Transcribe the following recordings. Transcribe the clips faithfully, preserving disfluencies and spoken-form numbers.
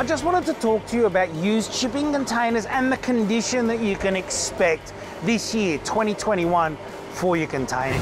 I just wanted to talk to you about used shipping containers and the condition that you can expect this year, twenty twenty-one, for your containers.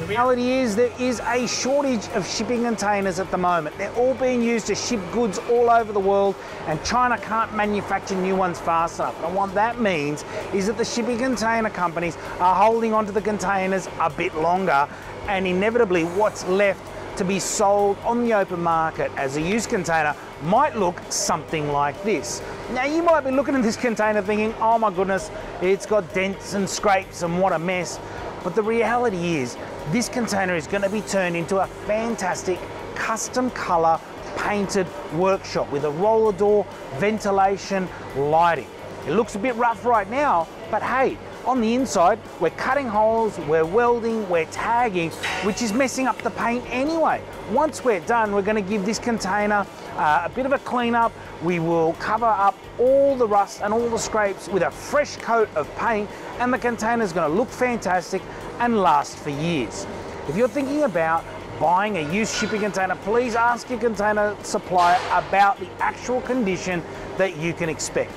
The reality is there is a shortage of shipping containers at the moment. They're all being used to ship goods all over the world, and China can't manufacture new ones fast enough. And what that means is that the shipping container companies are holding onto the containers a bit longer, and inevitably what's left to be sold on the open market as a used container might look something like this. Now, you might be looking at this container thinking, oh my goodness, it's got dents and scrapes and what a mess. But the reality is this container is going to be turned into a fantastic custom color painted workshop with a roller door, ventilation, lighting. It looks a bit rough right now, but hey, on the inside, we're cutting holes, we're welding, we're tagging, which is messing up the paint anyway. Once we're done, we're gonna give this container uh, a bit of a clean up. We will cover up all the rust and all the scrapes with a fresh coat of paint, and the container's gonna look fantastic and last for years. If you're thinking about buying a used shipping container, please ask your container supplier about the actual condition that you can expect.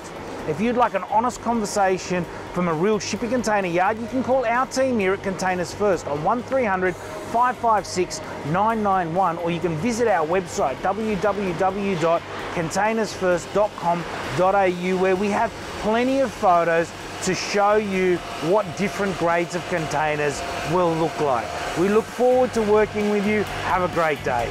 If you'd like an honest conversation from a real shipping container yard, you can call our team here at Containers First on one three hundred, five five six, nine nine one, or you can visit our website w w w dot containers first dot com dot a u, where we have plenty of photos to show you what different grades of containers will look like. We look forward to working with you. Have a great day.